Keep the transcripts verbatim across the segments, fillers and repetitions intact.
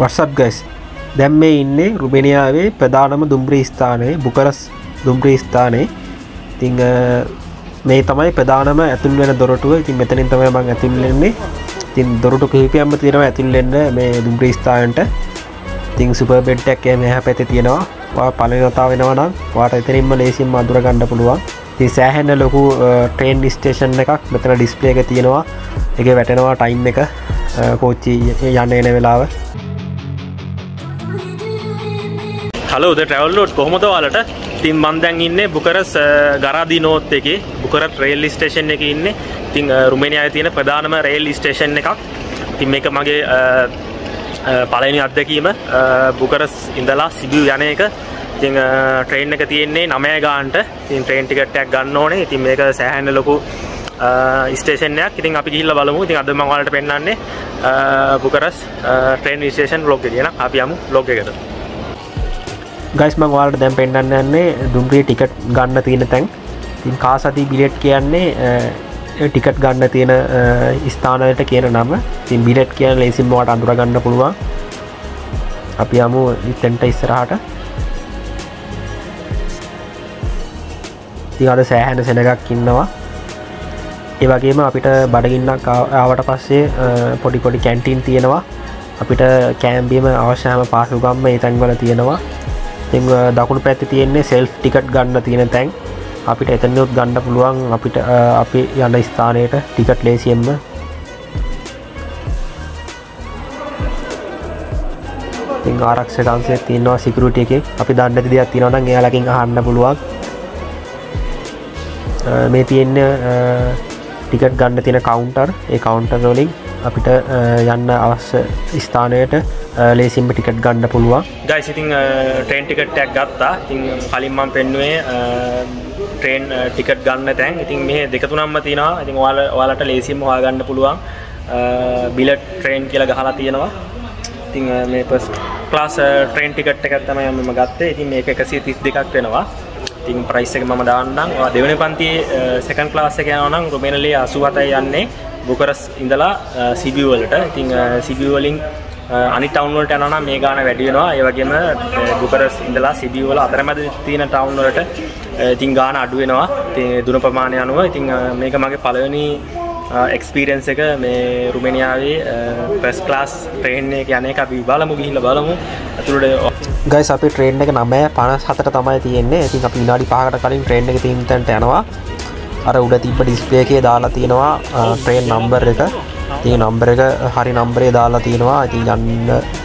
What's up guys? දැන් මේ ඉන්නේ රුමේනියාවේ ප්‍රධානම දුම්රිය ස්ථානයේ බුකරස් දුම්රිය ස්ථානයේ. ඉතින් මේ තමයි ප්‍රධානම ඇතුල් වෙන දොරටුව. ඉතින් මෙතනින් තමයි මම ඇතුල් වෙන්නේ. ඉතින් දොරටු කිහිපයක්ම තියෙනවා ඇතුල් වෙන්න මේ දුම්රිය ස්ථානයට. ඉතින් සුපර් බෙඩ් එකක් එහා පැත්තේ තියෙනවා. ඔයා පළවෙනි වතාව වෙනවා නම් ඔයාට එතනින්ම ලේසියෙන්ම අඳුර ගන්න පුළුවන්. ඉතින් සෑහෙන ලොකු ට්‍රේන් ස්ටේෂන් එකක් මෙතන ඩිස්ප්ලේ එක තියෙනවා. ඒකේ වැටෙනවා ටයිම් එක කෝච්චි යන්න එන වෙලාව. Hello, the travel note. කොහොමද ඔයාලට? ඉතින් මම දැන් ඉන්නේ බුකරස් ගරාදිනෝත් එකේ බුකරස් රේල් ස්ටේෂන් එකේ ඉන්නේ. ඉතින් රුමේනියාවේ තියෙන ප්‍රධානම රේල් ස්ටේෂන් එකක්. ඉතින් මේක මගේ පළවෙනි අත්දැකීම බුකරස් ඉඳලා සිබියු යන එක. ඉතින් ට්‍රේන් එක තියෙන්නේ නවය ගානට. ඉතින් ට්‍රේන් ටිකට් එකක් ගන්න ඕනේ. ඉතින් මේක සෑහෙන ලොකු ස්ටේෂන් එකක්. ඉතින් අපි ගිහිල්ලා බලමු. ඉතින් අද මම ඔයාලට පෙන්නන්නේ බුකරස් ට්‍රේන් ස්ටේෂන් vlog එක. එහෙනම් අපි යමු vlog එකට. Guys, I will tell you that the ticket is a ticket. The billet is a ticket. The ticket is a ticket. The billet is a ticket. The billet is ඉතින් දකුණු පැත්තේ තියෙන්නේ self ticket ගන්න තියෙන තැන්. අපිට එතනියොත් ගන්න පුළුවන් අපිට අපි යන ස්ථානයට ticket ලේසියෙන්ම. ඉතින් ආරක්ෂක අංශයේ තියෙනවා security එකේ. අපි දන්නේ නැති දෙයක් තියෙනවා නම් එයාලකින් අහන්න පුළුවන්. මේ තියෙන්නේ ticket ගන්න තියෙන counter. ඒ counter වලින් අපිට යන්න අවශ්‍ය ස්ථානයට ලේසියෙන්ම ටිකට් ගන්න පුළුවන්. Guys, ඉතින් ට්‍රේන් ටිකට් එකක් ගත්තා. ඉතින් කලින් මම පෙන්නුවේ ට්‍රේන් ටිකට් ගන්න තැන්. ඉතින් මේ දෙක තුනක්ම තියෙනවා. ඉතින් ඔයාලා ඔයාලට ලේසියෙන්ම හොයාගන්න පුළුවන්. බිලට් ට්‍රේන් කියලා ගහලා තියෙනවා. ඉතින් මේ ෆස්ට් ක්ලාස් ට්‍රේන් ටිකට් එකක් තමයි මම ගත්තේ. ඉතින් මේක එකසිය තිස් දෙකක් වෙනවා. ඉතින් ප්‍රයිස් එක මම දාන්නම්. ඔයා දෙවෙනි පන්තියේ සෙකන්ඩ් ක්ලාස් එක යනවා නම් රුමේනියාවේ අසූ හතයි යන්නේ. බුකරස් ඉඳලා සිබියු වලට. ඉතින් සිබියු වලින් Any town or town, I make a video. I have given Bucharest in the last city. Well, other than a town or a thing, Ghana Duino, Dunapamaniano, I think make a market Paloni experience. Romania, first class train, Yaneka, Balamugi, Balamu. Guys, up a train like an Ame, Panas Hatatama, the end, I think a Pinadi Park, a calling train like in Tantana, Arudati, but display Dala Tinoa, train number letter. The number hari number is dala tiyena. Iti yan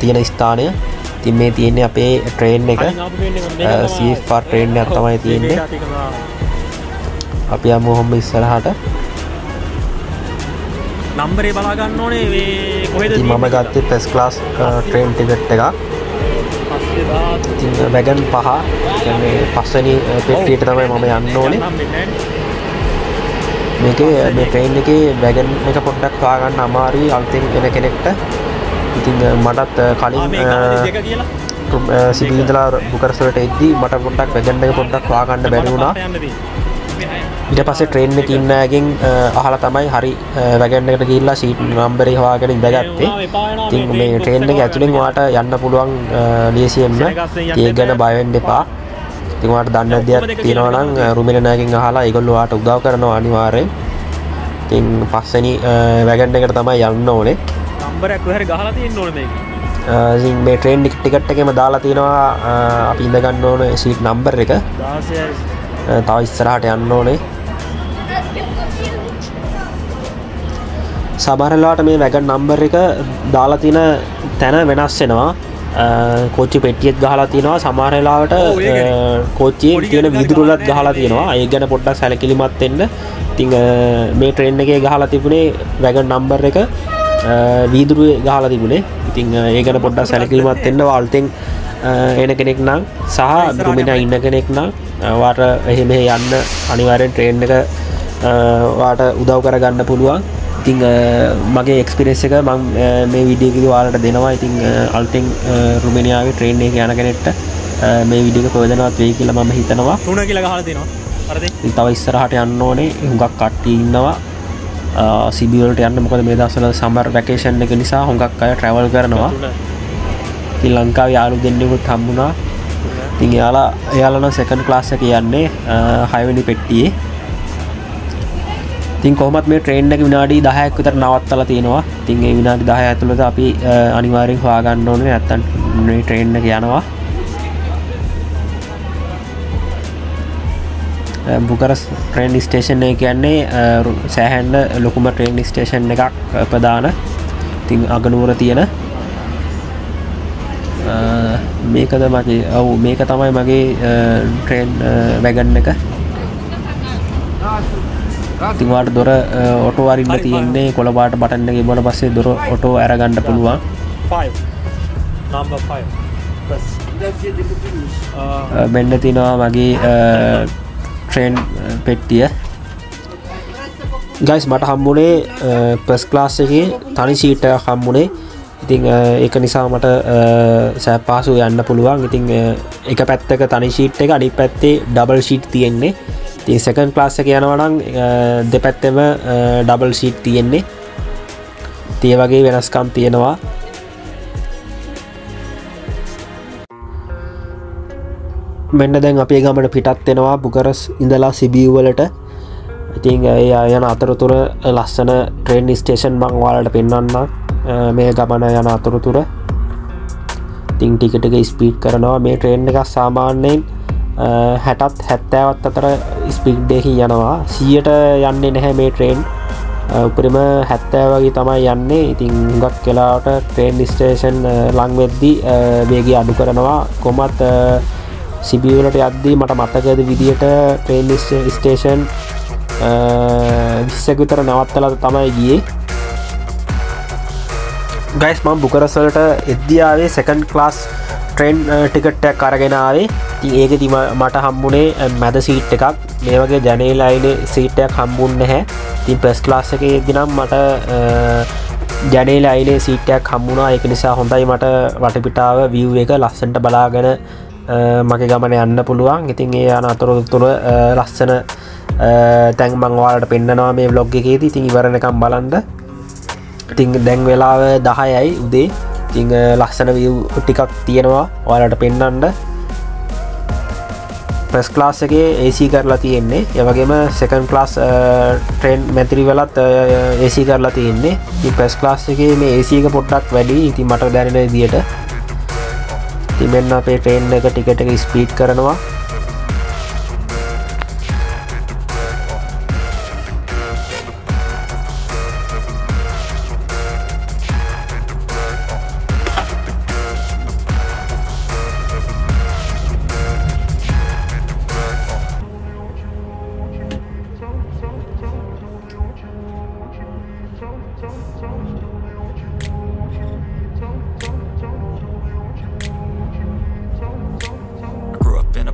tiyena istane. Iti me tiyena apne train neka. Safe for train ne atamai tiyenne. Apya Muhammad Sarhata. Number e balagan no ne. Iti mama gatte first class train ticket tega. Iti wagon paha. Iti pasani ticket tamai mama yanno ne. මේක මේ train එකේ වෑගන් එක පොඩ්ඩක් හොයා ගන්න අමාරුයි අලුතෙන් එන කෙනෙක්ට. ඉතින් මටත් කලින් සිබියු ඉඳලා බුකරස් වලට එද්දී මට පොඩ්ඩක් වෑගන් එක පොඩ්ඩක් හොයා ගන්න බැරි වුණා. ඊට පස්සේ ට්‍රේන් එකේ ඉන්න අයගෙන් අහලා තමයි හරි වෑගන් එකට ගිහිල්ලා සීට් නම්බරේ හොයාගෙන ඉඳගත්තේ. ඉතින් මේ ට්‍රේන් එකේ ඇතුලෙන් ඔයාට යන්න පුළුවන් ලේසියෙන්ම. ඒක ගැන බය වෙන්න එපා. ඉතින් ඔයාලට දන්න දෙයක් තියෙනවා නම් රුමේනියානු නායකයන් අහලා ඒගොල්ලෝ ඔයාලට උදව් කරනවා අනිවාර්යෙන්. ඉතින් පස්වෙනි වැගන් එකට තමයි යන්න ඕනේ. නම්බරයක් කොහරි ගහලා තියෙන්න ඕනේ මේකේ. ඉතින් මේ ට්‍රේන් ටිකට් එකේම දාලා තියෙනවා අපි ඉඳ ගන්න ඕනේ සීට් නම්බර් එක. දාසයයි. තව ඉස්සරහට යන්න ඕනේ. සමහර වෙලාවට මේ වැගන් නම්බර් එක දාලා තියෙන තැන වෙනස් වෙනවා. කෝච්චි පෙට්ටියක් ගහලා තියෙනවා සමහර වෙලාවට කෝච්චියේ තියෙන විදුරු වලත් ගහලා තියෙනවා ඒක ගැන පොඩ්ඩක් සැලකිලිමත් වෙන්න. ඉතින් මේ ට්‍රේන් එකේ ගහලා තිබුණේ වැගන් නම්බර් එක විදුරුවේ ගහලා තිබුණේ. ඉතින් ඒක ගැන පොඩ්ඩක් සැලකිලිමත් වෙන්න. වාල්තෙන් එන කෙනෙක් නම් සහ රුමේනියා ඉන්න කෙනෙක් නම් වාට එහෙ මෙහෙ යන්න අනිවාර්යෙන් ට්‍රේන් එක වාට උදව් කරගන්න පුළුවන්. ඉතින් මගේ එක්ස්පීරියන්ස් එක මම මේ වීඩියෝ එකේදී ඔයාලට දෙනවා. ඉතින් අලුතෙන් රුමේනියාවේ ට්‍රේන් එකේ යන කෙනෙක්ට මේ වීඩියෝ එක ප්‍රයෝජනවත් වෙයි කියලා මම හිතනවා. තුන කියලා ගහලා දෙනවා. හරිද? ඉතින් තව ඉස්සරහට යන්න ඕනේ. හුඟක් කට්ටිය ඉන්නවා. සිබියු වලට යන්න. මොකද මේ දවස්වල සමර් වැකේෂන් එක නිසා හුඟක් අය ට්‍රැවල් කරනවා. ඉතින් ලංකාවේ යාළු දෙන්නෙකුත් හම්බුණා. ඉතින් එයාලා එයාලා නම් සෙකන්ඩ් ක්ලාස් එක යන්නේ හය වෙනි පෙට්ටියේ. ඉතින් කොහොමත් මේ ට්‍රේන් එක විනාඩි දහයක් විතර නවත්තලා තියෙනවා. ඉතින් ඒ විනාඩි දහය ඇතුළත අපි අනිවාර්යෙන් හොයාගන්න ඕනේ නැත්තම් මේ ට්‍රේන් එක යනවා. බුකරෙස්ට් ට්‍රේන් ස්ටේෂන් එක කියන්නේ සෑහෙන ලොකුම ට්‍රේන් ස්ටේෂන් එකක් ප්‍රධාන. ඉතින් අගනුවර තියෙන මේකද මගේ ඔව් මේක තමයි මගේ ට්‍රේන් වැගන් එක. ඉතින් වාට දොර ඔටෝ අරින්න තියෙන්නේ කොළපාට බටන් එක ගිහුවාට පස්සේ දොර ඔටෝ අරගන්න පුළුවන්. five number five මෙන්න තිනවා මගේ train pettiya guys mata hambune first class ekey tani seat ekak hambune ithin eka nisa mata pasu yanna puluwan ithin eka paththaka tani seat ekak ani paththe double seat tiyenne ithin second class ekey yanawa nan depatthema double seat tiyenne ithin e wage wenaskam tiyenawa මෙන්න දැන් අපේ ගමන පිටත් වෙනවා බුකරස් ඉඳලා සිබියු වලට. ඉතින් ඒ යන අතරතුර ලස්සන ට්‍රේන් ස්ටේෂන් මම ඔයාලට පෙන්වන්නම් මේ ගමන යන අතරතුර. ඉතින් ටික ටික ස්පීඩ් කරනවා මේ ට්‍රේන් එක සාමාන්‍යයෙන් හැටත් හැත්තෑවත් අතර ස්පීඩ් එකකින් යනවා. සීයට යන්නේ නැහැ මේ ට්‍රේන්. උපරිම හැත්තෑ වගේ තමයි යන්නේ. ඉතින් හුඟක් වෙලාවට ට්‍රේන් ස්ටේෂන් ලඟ වෙද්දී වේගය අඩු කරනවා. කොහොමත් Sibiu වලට යද්දී මට මතකද විදියට ට්‍රේන් ස්ටේෂන් විස්සක විතර නවත්තලා තමයි ගියේ. guys මම බුකරස් වලට එද්දී ආවේ second class train ticket එකක් අරගෙන ආවේ. ඉතින් ඒකදී මට හම්බුනේ මැද seat එකක්. මේ වගේ ජනේලා අයිනේ seat එකක් හම්බුන්නේ නැහැ. ඉතින් first class එකේ එද්දී නම් මට ජනේලා අයිනේ seat එකක් හම්බුණා. ඒක නිසා හොඳයි මට වටපිටාව view එක ලස්සනට බලාගෙන මගේ ගමන යන්න පුළුවන්. ඉතින් ඒ යන අතරතුර ලස්සන තැන් මම ඔයාලට පෙන්නනවා මේ vlog එකේදී. ඉතින් ඉවරනකම් බලන්න. ඉතින් දැන් වෙලාව දහයයි උදේ. ඉතින් ලස්සන view ටිකක් තියෙනවා ඔයාලට පෙන්නන්න. first class එකේ AC කරලා තියෙන්නේ. ඒ වගේම second class train මැතිරි වලත් AC කරලා තියෙන්නේ. ඉතින් first class එකේ මේ AC එක පොඩ්ඩක් වැඩි. ඉතින් මට දැනෙන විදියට ඉතින් මෙන්න අපේ ට්‍රේන් එක ටික ටික ස්පීඩ් කරනවා.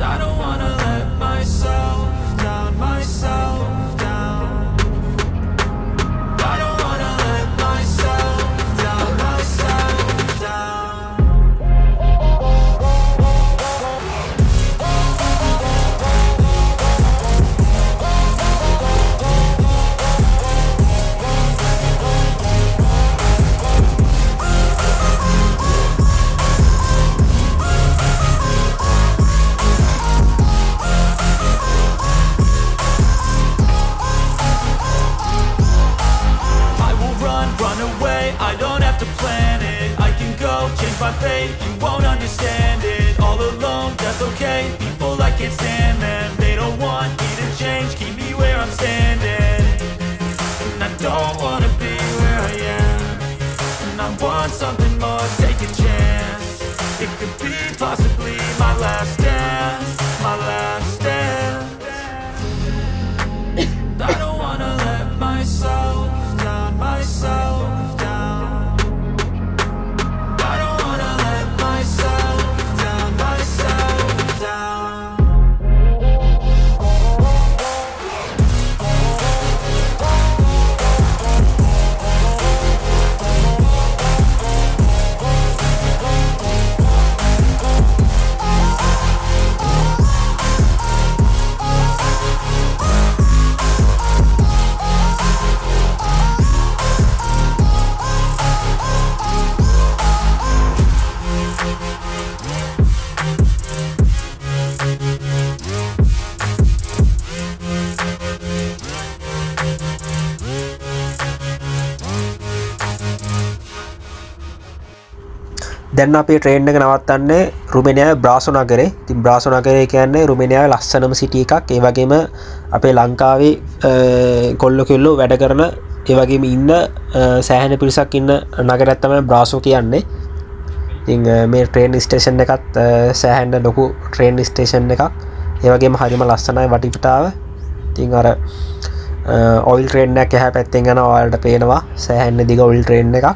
I don't wanna let myself down, myself down. I don't wanna let myself down, myself my fate, you won't understand it. All alone, that's okay. People, I can't stand them. They don't want me to change, keep me where I'm standing. And I don't wanna be where I am. And I want something more, take a chance. It could be possibly my last dance, my last dance. I don't wanna let myself down, myself. I don't wanna let myself down, myself down. දැන් අපි train එක නවත්තන්නේ රුමේනියාවේ බ්‍රාසෝනගරේ. ඉතින් බ්‍රාසෝනගරේ කියන්නේ රුමේනියාවේ ලස්සනම සිටි එකක්. ඒ වගේම අපේ ලංකාවේ කොල්ලෝ කෙල්ලෝ වැඩ කරන ඒ වගේම ඉන්න සෑහෙන පිරිසක් ඉන්න නගරයක් තමයි බ්‍රාසෝ කියන්නේ. ඉතින් මේ ට්‍රේන් ස්ටේෂන් එකත් සෑහෙන ලොකු ට්‍රේන් ස්ටේෂන් එකක්. ඒ වගේම හරිම ලස්සනයි වටපිටාව. ඉතින් අර ඔයිල් ට්‍රේන් එකක් එහා පැත්තෙන් යනවා ඔයාලට පේනවා සෑහෙන දිග ඔයිල් ට්‍රේන් එකක්.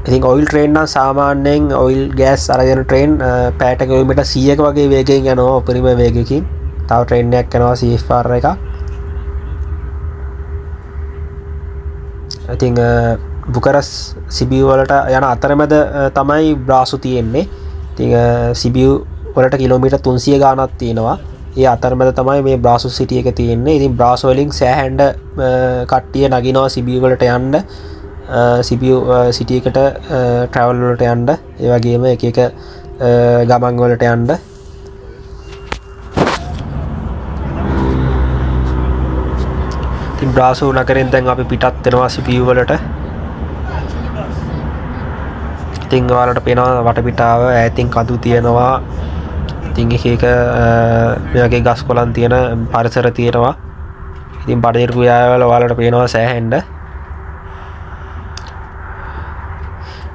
ඉතින් ඔයිල් ට්‍රේන් නම් සාමාන්‍යයෙන් ඔයිල් ගෑස් අරගෙන ට්‍රේන් පැයට කිලෝමීටර් සීයක වගේ වේගයෙන් යනවා උපරිම වේගයකින්. තව ට්‍රේන් එකක් යනවා සී එෆ් ආර් එකක්. ඉතින් බුකරස් සිබියු වලට යන අතරමැද තමයි බ්‍රාසු තියෙන්නේ. ඉතින් සිබියු වලට කිලෝමීටර් තුන්සිය ගානක් තියෙනවා. ඒ අතරමැද තමයි මේ බ්‍රාසු සිටි එක තියෙන්නේ. ඉතින් බ්‍රාසු වලින් සෑහෙන කට්ටිය නගිනවා සිබියු වලට යන්න. Sibiu city එකට travel වලට යන්න ඒ වගේම එක එක ගමන් වලට යන්න ඉතින් බ්‍රාසෝ නගරෙන් දැන් අපි පිටත් වෙනවා Sibiu වලට. ඉතින් ඔයාලට පේනවා වටපිටාව ඈතින් කඳු තියෙනවා. ඉතින් එක එක මේ වගේ ගස් කොළන් තියෙන පරිසර තියෙනවා. ඉතින් බඩේරු ගියාවල ඔයාලට පේනවා සෑහෙන්න.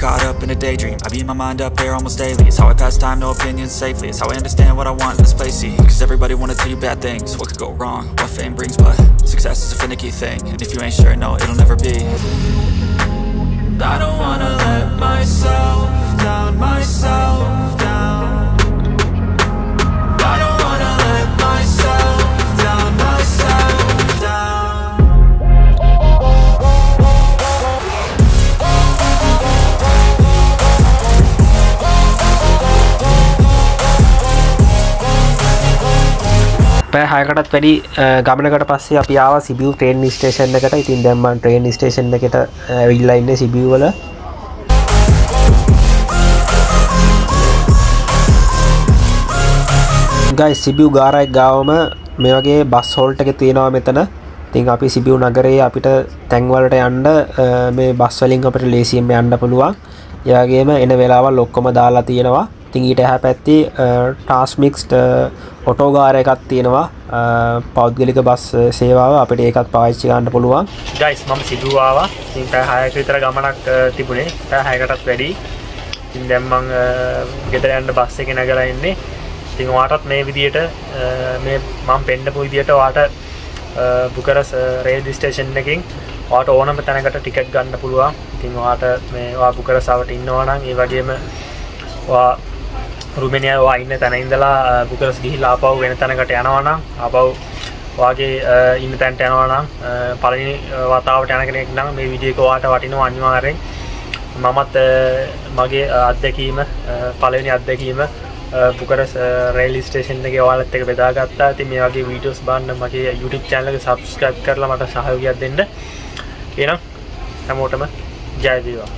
Caught up in a daydream, I beat my mind up there almost daily. It's how I pass time, no opinions safely. It's how I understand what I want in this place, see. Cause everybody wanna tell you bad things, what could go wrong, what fame brings. But success is a finicky thing, and if you ain't sure, no, it'll never be. I don't wanna let myself down, myself down. I don't wanna let myself down, myself down. හයකටත් වැඩි ගමනකට පස්සේ අපි ආවා සිබියු train station එකට. ඉතින් දැන් මම ට්‍රේන් ස්ටේෂන් එකට ඇවිල්ලා ඉන්නේ සිබියු වල. guys සිබියු ගාරයි ගාවම මේ වගේ බස් හෝල්ට් එක තියෙනවා මෙතන. ඉතින් අපි සිබියු නගරයේ අපිට තැන් වලට යන්න මේ බස් වලින් අපිට ලේසියෙන් යන්න පුළුවන්. ඒ වගේම එන වෙලාවල් ඔක්කොම දාලා තියෙනවා. ඉතින් ඊට එහා පැත්තේ ට්‍රාන්ස්මික්ස්ඩ් ඔටෝ ගාර එකක් තියෙනවා. පෞද්ගලික බස් සේවාව අපිට ඒකත් පාවිච්චි ගන්න පුළුවන්. guys මම සිදුව ආවා. ඉතින් පැය හයක විතර ගමනක් තිබුණේ. පැය හයකටත් වැඩි. ඉතින් දැන් මම ගෙදර යන්න බස් එකේ නැගලා ඉන්නේ. ඉතින් ඔයාටත් මේ විදියට මේ මම පෙන්නපු විදියට ඔයාට බුකරස් රේල් ස්ටේෂන් එකකින් ඔයාට ඕනම තැනකට ටිකට් ගන්න පුළුවන්. ඉතින් ඔයාට මේ ඔයා බුකරස්වට ඉන්නවා නම් ඒ වගේම ඔයා රුමේනියාව වයින් තැන ඉඳලා බුකරස් ගිහිල්ලා ආපහු වෙන තැනකට යනවා නම් ආපහු ඔයාගේ ඉන්න තැනට යනවා නම් පළවෙනි වතාවට යන කෙනෙක් නම් මේ වීඩියෝ එක ඔයාට වටිනවා අනිවාර්යෙන්. මමත් මගේ අත්දැකීම පළවෙනි අත්දැකීම බුකරස් රේල් ස්ටේෂන් එකේ ඔයාලත් එක්ක බෙදාගත්තා. ඉතින් මේ වගේ වීඩියෝස් බලන්න මගේ YouTube channel එක subscribe කරලා මට සහයෝගයක් දෙන්න. එහෙනම් හැමෝටම ජය වේවා.